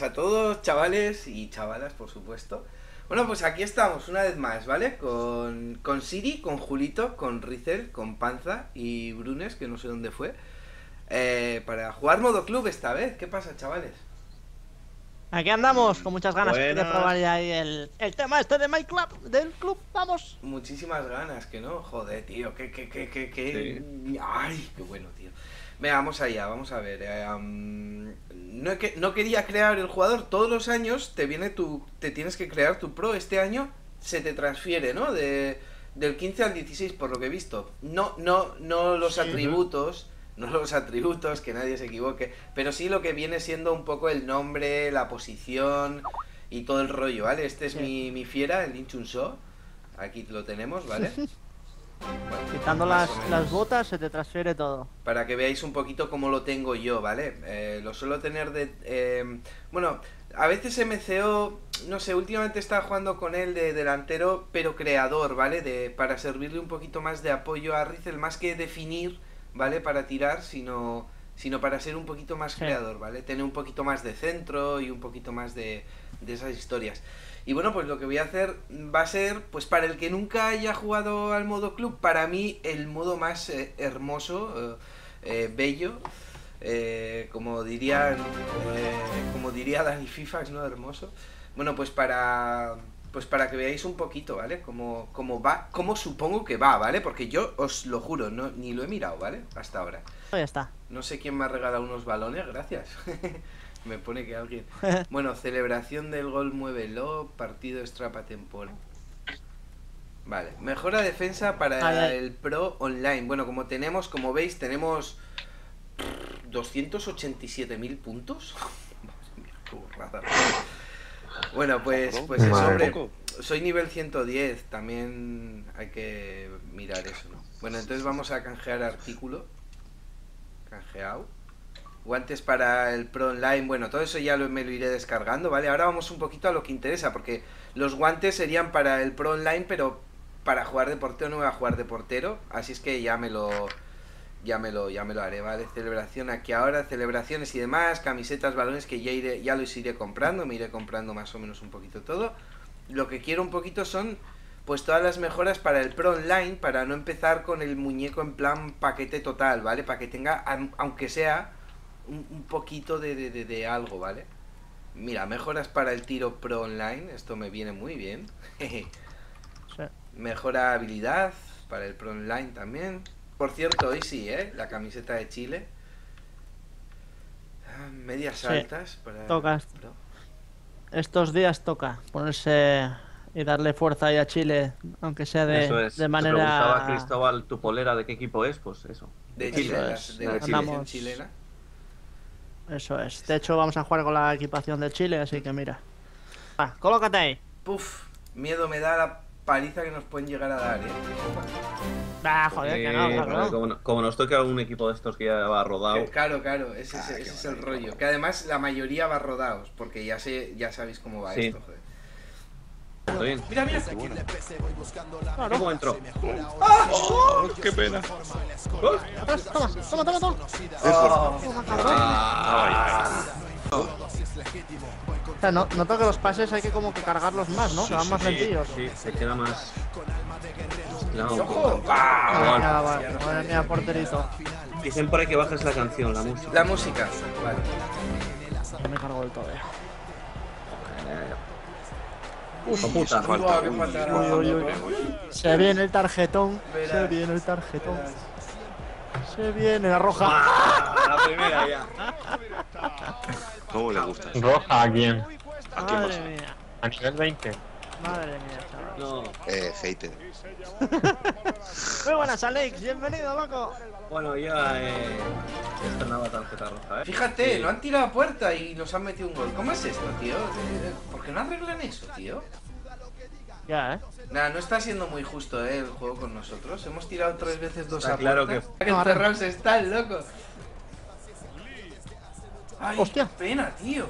buenas a todos, chavales y chavalas, por supuesto. Bueno, pues aquí estamos una vez más, ¿vale? Con Siri, con Julito, con Rizel, con Panza y Brunes, que no sé dónde fue, para jugar modo club esta vez. ¿Qué pasa, chavales? Aquí andamos, con muchas ganas de probar ya el tema este de My Club, del club, vamos. Muchísimas ganas, que no, joder, tío, que... Sí. Ay, qué bueno, tío. Venga, vamos allá, vamos a ver. No quería crear el jugador. Todos los años te viene te tienes que crear tu pro. Este año se te transfiere, ¿no? Del 15 al 16, por lo que he visto. No los atributos, no los atributos, que nadie se equivoque, pero sí lo que viene siendo un poco el nombre, la posición y todo el rollo, ¿vale? Este es mi fiera, el Lin Chun Sho. Aquí lo tenemos, ¿vale? Bueno, quitando las botas se te transfiere todo. Para que veáis un poquito cómo lo tengo yo, ¿vale? Lo suelo tener de... bueno, a veces MCO, no sé, últimamente estaba jugando con él de delantero, pero creador, ¿vale? Para servirle un poquito más de apoyo a Rizel, más que definir, ¿vale? Para tirar, sino para ser un poquito más creador, ¿vale? Tener un poquito más de centro y un poquito más de esas historias. Y bueno, pues lo que voy a hacer va a ser, pues para el que nunca haya jugado al modo club, para mí el modo más hermoso, bello, como diría Dani Fifax, ¿no? Hermoso. Bueno, pues para que veáis un poquito, ¿vale? Cómo va, cómo supongo que va, ¿vale? Porque yo os lo juro, no, ni lo he mirado, ¿vale? Hasta ahora. Ya está. No sé quién me ha regalado unos balones, gracias. Me pone que alguien... Bueno, celebración del gol, muévelo, partido extrapa temporal. Vale, mejora defensa para el Pro Online. Bueno, como veis, tenemos 287.000 puntos. Bueno, pues eso, hombre, soy nivel 110, también hay que mirar eso, ¿no? Bueno, entonces vamos a canjear artículo. Canjeado. Guantes para el Pro Online, bueno, todo eso ya me lo iré descargando, ¿vale? Ahora vamos un poquito a lo que interesa, porque los guantes serían para el Pro Online, pero para jugar de portero no voy a jugar de portero, así es que ya me lo haré, ¿vale? Celebración aquí ahora, celebraciones y demás, camisetas, balones, que ya los iré comprando, me iré comprando más o menos un poquito todo. Lo que quiero un poquito son, pues todas las mejoras para el Pro Online, para no empezar con el muñeco en plan paquete total, ¿vale? Para que tenga, aunque sea... un poquito de algo, ¿vale? Mira, mejoras para el tiro Pro Online. Esto me viene muy bien. Sí. Mejora habilidad para el Pro Online también. Por cierto, hoy sí, ¿eh? La camiseta de Chile. Medias altas para... Tocas. Estos días toca ponerse y darle fuerza ahí a Chile, aunque sea de manera... Te preguntaba, Cristóbal, tu polera de qué equipo es, pues eso. De Chile, de la selección chilena. Eso es. De hecho, vamos a jugar con la equipación de Chile, así que mira. Va, colócate ahí. Puf, miedo me da la paliza que nos pueden llegar a dar, ¿eh? Ah, joder, que no, claro. Como nos toca un equipo de estos que ya va rodado. Claro, ese es el rollo. Que además la mayoría va rodados, porque ya sabéis cómo va esto, joder. Bien. Mira, qué bueno. ¿Cómo entró? ¡Oh! ¡Qué pena! ¡Oh! ¡Toma! O sea, noto que los pases hay que como que cargarlos más, ¿no? Se van más lentillos. Sí, se queda más... ¡Ojo! Vale, madre mía, porterito. Dicen por ahí que bajes la canción, la música. La música, vale. Me cargo del todo, puta. Se viene el tarjetón. Se viene el tarjetón. Se viene la roja. La primera ya. ¿Cómo le gusta eso? ¿Roja a quién? ¿A quién más? A nivel 20. Madre mía, chaval. No. Hater. Muy buenas, Alex. Bienvenido, loco. Bueno, ya estrenaba tarjeta roja, ¿eh? Fíjate, lo han tirado a puerta y nos han metido un gol. ¿Cómo es esto, tío? ¿Por qué no arreglan eso, tío? Ya, ¿eh? Nah, no está siendo muy justo, ¿eh? El juego con nosotros. Hemos tirado 3 veces 2 a puerta. Claro que encerrados están, loco. Ay, hostia. Qué pena, tío.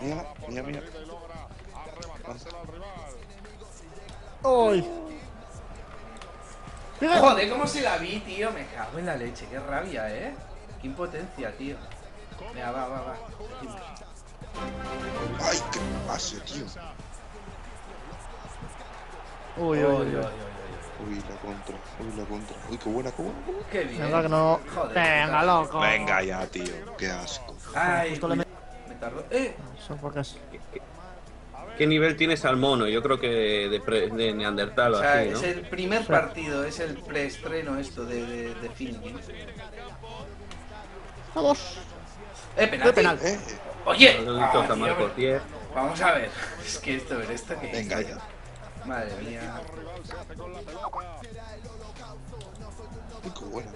Mira. ¡Ay! Joder, cómo se la vi, tío. Me cago en la leche. Qué rabia, ¿eh? Qué impotencia, tío. Mira, va. Ay, qué pase, tío. Uy, uy, uy, uy, uy, la contra, uy, la contra. Uy, qué buena, qué buena. Qué bien. Venga, que no. Joder, venga, loco. Venga ya, tío. Qué asco. Ay, justo le me tardó. ¿Qué nivel tienes al mono? Yo creo que de Neandertal o así, ¿no? Es el primer partido, es el preestreno esto de Finning. ¡Vamos! ¡Penal! ¡Penal! ¡Oye! Ay, vamos a ver. Es que esto, esto que... Venga ya. Madre mía. ¡Qué buena!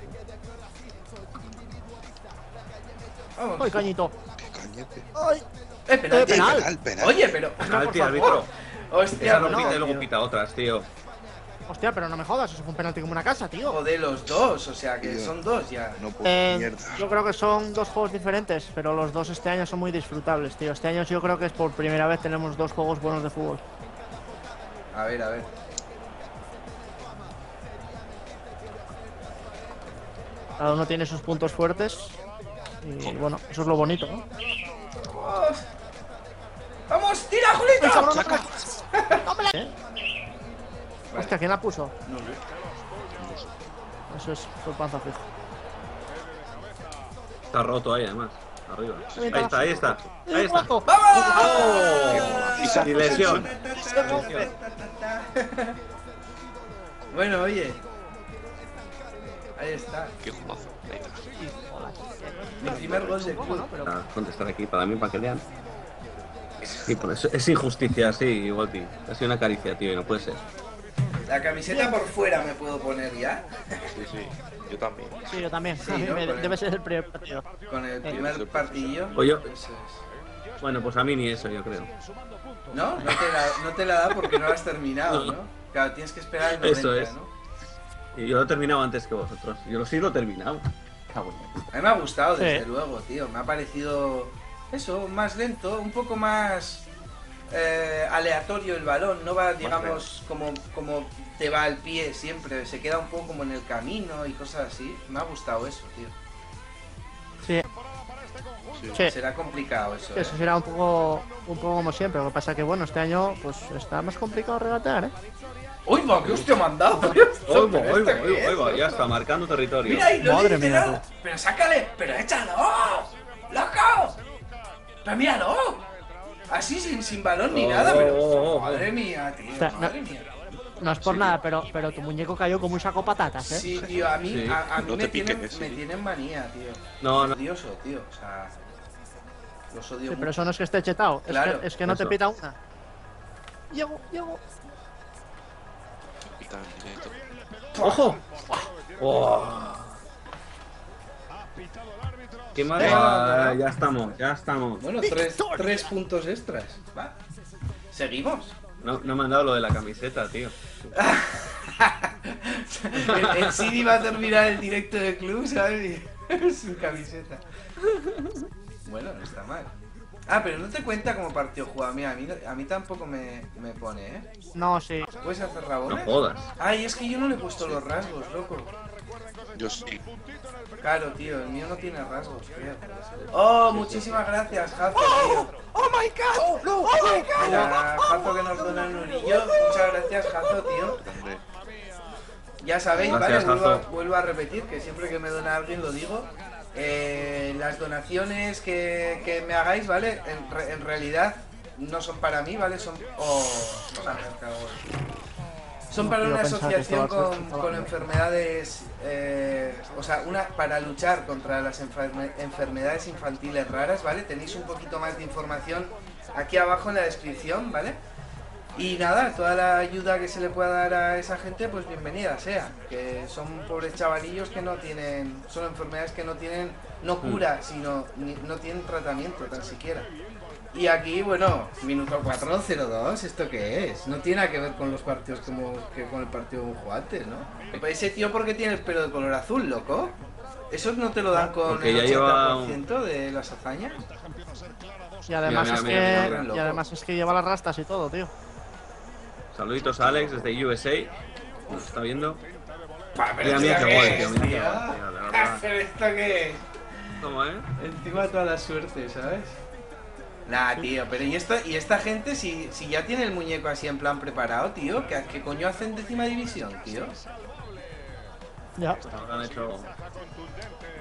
¡Vamos! ¡Ay, cañito! ¡Qué cañete! ¡Ay! Penal, penal. Penal, penal. Oye, pero. Penal, tío, árbitro. Hostia, no pita y luego pita otras, tío. Hostia, pero no me jodas, eso fue un penalti como una casa, tío. O de los dos, o sea que tío, son dos ya. No puedo, mierda. Yo creo que son dos juegos diferentes, pero los dos este año son muy disfrutables, tío. Este año yo creo que es por primera vez tenemos dos juegos buenos de fútbol. A ver, a ver. Cada uno tiene sus puntos fuertes. Y bueno, eso es lo bonito, ¿no? ¡Vamos! ¡Tira, Julito! Hostia, ¿quién la puso? No sé. Eso es, por panza fijo. Está roto ahí, además. Arriba. Ahí está, ahí está. Ahí está. ¡Vamos! ¡Oh! Y lesión. Bueno, oye. Ahí está. Qué jugazo. Ahí está. Mi primer gol de club. Para contestar aquí, para mí, para que lean. Sí, por eso. Es injusticia, sí, igual, tío. Ha sido una caricia, tío, y no puede ser. La camiseta por fuera me puedo poner ya. Sí, sí, yo también. Sí, yo también. Sí, ¿no? Debe ser el primer partido. Con el primer partidillo. O yo. Bueno, pues a mí ni eso, yo creo. No, no te la da porque no la has terminado, ¿no? Claro, tienes que esperar el 90, eso es. ¿No? Y yo lo he terminado antes que vosotros. Yo sí lo he terminado. A mí me ha gustado, desde luego, tío. Me ha parecido eso, más lento, un poco más aleatorio el balón. No va, digamos, como te va al pie siempre. Se queda un poco como en el camino y cosas así. Me ha gustado eso, tío. Sí. Sí. Será complicado eso. Sí, eso será un poco como siempre. Lo que pasa que, bueno, este año pues está más complicado regatear, ¿eh? ¡Uy, va! ¡Qué hostia me han dado! ¡Uy, ya está marcando territorio! ¡Mira ahí, madre mía! ¡Pero sácale! ¡Pero échalo! ¡Loco! ¡Pero míralo! Así sin balón ni nada, pero... ¡Madre mía, tío! ¡Madre mía! No es por nada, pero tu muñeco cayó como un saco patatas, ¿eh? Sí, tío, a mí me tienen manía, tío. No, no. Odioso, tío, o sea... Los odio mucho. Pero eso no es que esté chetado, es que no te pita una. Llego. ¡Ojo! ¡Oh! ¡Qué madre! Ah, ya estamos, ya estamos. Bueno, tres puntos extras. ¿Va? ¿Seguimos? No me han dado lo de la camiseta, tío. El Sidi va a terminar el directo del club, ¿sabes? Su camiseta. Bueno, no está mal. Ah, pero no te cuenta como partido jugado. Mira, a mí tampoco me pone, ¿eh? No, sí. ¿Puedes hacer rabones? No jodas. Ay, es que yo no le he puesto los rasgos, loco. Yo sí. Claro, tío, el mío no tiene rasgos, tío. ¡Oh, muchísimas gracias, Jazo, tío! ¡Oh, my God! ¡Oh, no! ¡Oh, my God! Mira, Jazo que nos dona el unillo. Muchas gracias, Jazo, tío. Ya sabéis, gracias, ¿vale? Vuelvo a repetir que siempre que me dona alguien lo digo. Las donaciones que me hagáis, ¿vale? En realidad no son para mí, ¿vale? Son... Oh, son para una asociación con enfermedades... o sea, para luchar contra las enfermedades infantiles raras, ¿vale? Tenéis un poquito más de información aquí abajo en la descripción, ¿vale? Y nada, toda la ayuda que se le pueda dar a esa gente, pues bienvenida sea. Que son pobres chavalillos que no tienen... Son enfermedades que no tienen... No cura, sino... no tienen tratamiento tan siquiera. Y aquí, bueno, minuto 4:02, ¿esto qué es? No tiene nada que ver con los partidos como... que con el partido de un juguete, ¿no? Ese tío, ¿por qué tiene el pelo de color azul, loco? ¿Eso no te lo dan con el 80% de las hazañas? Y además es que lleva las rastas y todo, tío. Saluditos a Alex desde USA. ¿Nos está viendo? Mira, mira, qué guay, tío. ¿Esto qué es? ¿Cómo, eh? Encima toda la suerte, ¿sabes? Nah, tío, pero ¿y esta gente si ya tiene el muñeco así en plan preparado, tío? ¿Qué coño hacen décima división, tío? Ya. Pues ahora han hecho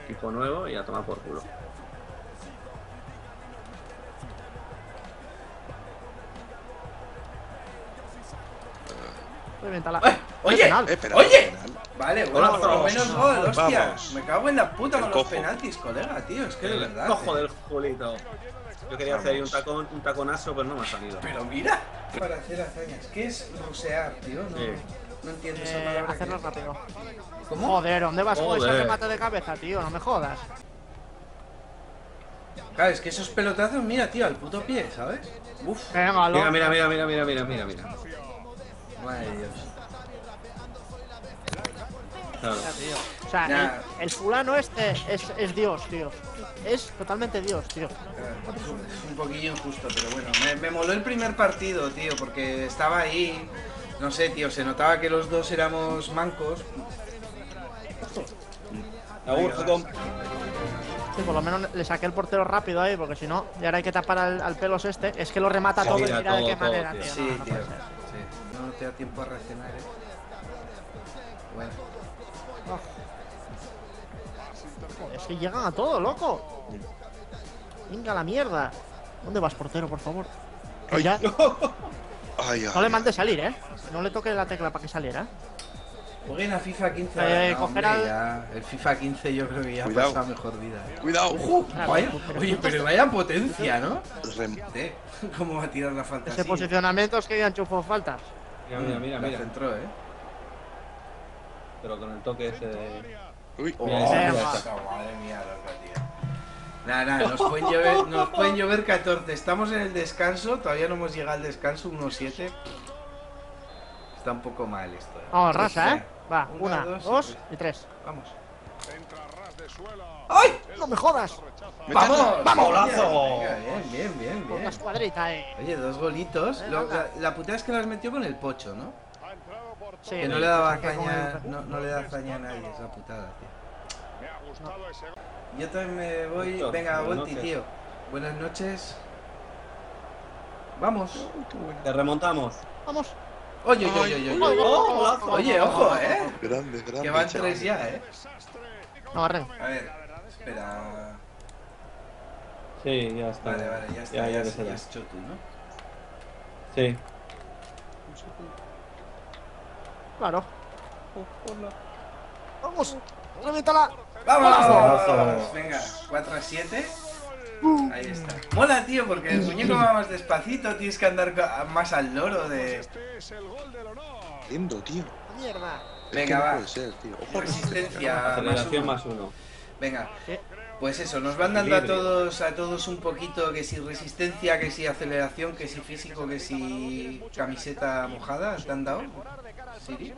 equipo nuevo y a tomar por culo. Oye, oye. Vale, bueno, por lo menos gol, hostia. Vamos. Me cago en la puta con los penaltis, colega, tío. Es que de verdad. Cojo del culito. Yo quería hacer ahí un taconazo, pero no me ha salido. Pero mira, para hacer hazañas, ¿qué es rusear, tío? No, sí. No entiendo esa palabra. Hacerlo rápido. ¿Cómo? Joder, ¿dónde vas con ese remate de cabeza, tío? No me jodas. Claro, es que esos pelotazos, mira, tío, al puto pie, ¿sabes? Uf. Venga, mira. Madre de Dios. Claro. O sea, el fulano este es Dios, tío. Es totalmente Dios, tío. Es un poquillo injusto, pero bueno. Me moló el primer partido, tío, porque estaba ahí. No sé, tío, se notaba que los dos éramos mancos. Sí, por lo menos le saqué el portero rápido ahí, porque si no, y ahora hay que tapar al pelos este. Es que lo remata todo y mira de qué manera, tío. Sí, tío. No te da tiempo a reaccionar, eh. Bueno. Oh. Es que llegan a todo, loco. Venga la mierda. ¿Dónde vas, portero, por favor? Ay. Ya. Ay, ay, no le mandes salir, eh. No le toques la tecla para que saliera. Jueguen a FIFA 15. No, coger hombre, ya. El FIFA 15 yo creo que ya pasa mejor vida. Cuidado. Vaya, oye, pero vaya potencia, ¿no? ¿Cómo va a tirar la falta? Ese posicionamiento es que ya enchufó faltas. Mira. Centró, eh. Pero con el toque ese de... Uy. Oh, madre mía, loco, tío. Nah, nos pueden llover 14. Estamos en el descanso. Todavía no hemos llegado al descanso. 1-7. Está un poco mal esto. Vamos, raza, ¿eh? Va, una, dos y tres. Vamos. ¡Ay! ¡No me jodas! ¡Vamos! ¡Golazo! Bien. Con las cuadritas, Oye, dos golitos. La putada es que las metió con el pocho, ¿no? Sí, que no le daba caña. No le da caña a nadie esa putada, tío. Yo también me voy. Venga, Volti, tío. Buenas noches. Vamos. Te remontamos. Vamos. Oye, ojo, grande. Que van 3 ya, No, arre. A ver, espera. Sí, ya está. Vale, ya está. Ya has hecho tú, ¿no? Sí. Claro. Vamos, remétala. Vamos. Venga, 4-7. Ahí está. Mola, tío, porque el muñeco va más despacito. Tienes que andar más al loro de... Lindo, tío. Mierda. Venga, va. Resistencia más uno. Venga. Pues eso, nos van dando a todos un poquito. Que si resistencia, que si aceleración, que si físico, que si camiseta mojada. ¿Te han dado? ¿Sí?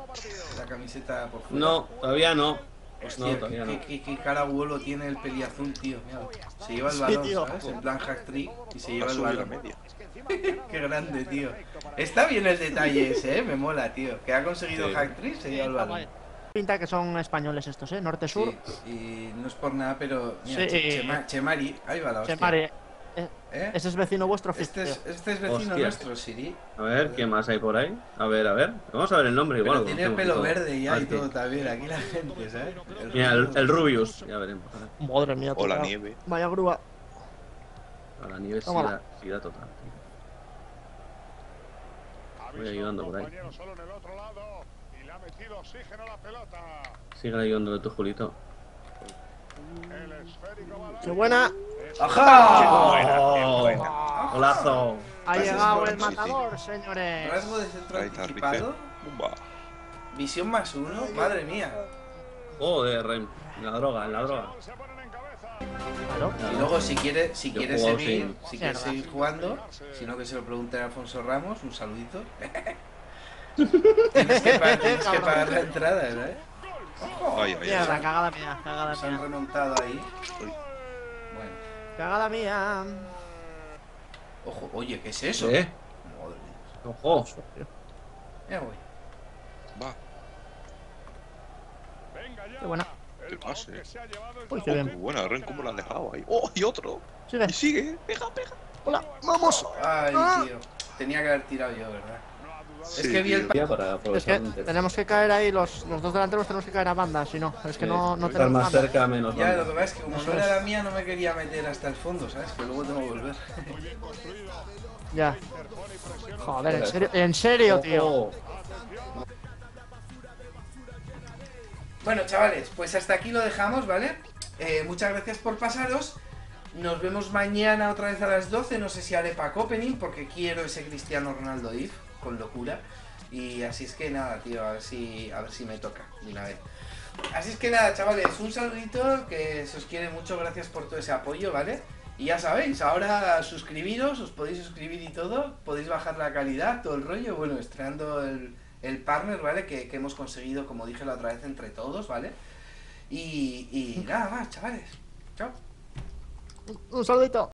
La camiseta por fuera. No, todavía no. Hostia, qué cara vuelo tiene el peliazul, tío. Mira, se lleva el balón, ¿sabes? En plan hack-trick y se lleva el balón. Qué grande, tío. Está bien el detalle ese, me mola, tío. Que ha conseguido hack-trick, se lleva el balón. Pinta que son españoles estos, norte-sur. Sí, y no es por nada, pero... Mira, Chemari, ahí va la hostia. Chemari. Ese es vecino vuestro, este es vecino nuestro, Siri. A ver, ¿qué más hay por ahí? A ver. Vamos a ver el nombre igual. Tiene el pelo verde ya y todo también. Aquí la gente, ¿sabes? Mira, el Rubius. Ya veremos. Madre mía, o la nieve. Vaya grúa. A la nieve sí da total. Voy ayudando por ahí. Sigue ayudándole tú, Julito. ¡Qué buena! ¡Ajá! ¡Golazo! Ha llegado el matador, señores. Rasgo de centro anticipado. Visión +1, madre mía. Joder, en la droga. Y luego si quieres seguir jugando, sino que se lo pregunte a Alfonso Ramos, un saludito. tienes que pagar la entrada, ¿verdad? Mierda, cagada mía. Se han remontado ahí. Uy. Bueno. Cagada mía. Ojo, oye, ¿qué es eso? ¿Eh? Madre mía. Ojo. Ya voy. Va. Qué buena. Qué pase. Uy, qué bien. Buena, Ren, cómo la han dejado ahí. Oh, y otro. Sigue. Pega. Hola, vamos. Ay, tío. Tenía que haber tirado yo, ¿verdad? Sí, es que vi el es que tenemos que caer ahí, los dos delanteros tenemos que caer a banda, si no, es que no tenemos más banda. Cerca, menos banda. Ya, lo que pasa es que como no era la mía, no me quería meter hasta el fondo, ¿sabes? Que luego tengo que volver. Ya. Joder, en serio, tío. Bueno, chavales, pues hasta aquí lo dejamos, ¿vale? Muchas gracias por pasaros. Nos vemos mañana otra vez a las 12. No sé si haré pack opening porque quiero ese Cristiano Ronaldo IF con locura. Y así es que nada, tío, a ver si me toca de una vez. Así es que nada, chavales, un saludito, que se os quiere mucho, gracias por todo ese apoyo, ¿vale? Y ya sabéis, ahora suscribiros, os podéis suscribir y todo, podéis bajar la calidad, todo el rollo, bueno, estrenando el partner, ¿vale? Que hemos conseguido, como dije la otra vez, entre todos, ¿vale? Y nada más, chavales, chao. Un saludito.